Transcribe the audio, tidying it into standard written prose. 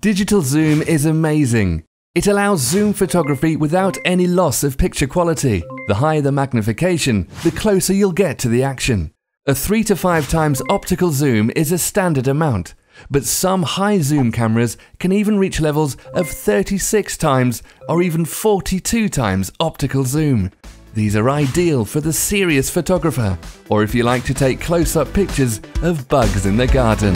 Digital zoom is amazing. It allows zoom photography without any loss of picture quality. The higher the magnification, the closer you'll get to the action. A 3 to 5 times optical zoom is a standard amount, but some high zoom cameras can even reach levels of 36 times or even 42 times optical zoom. These are ideal for the serious photographer, or if you like to take close-up pictures of bugs in the garden.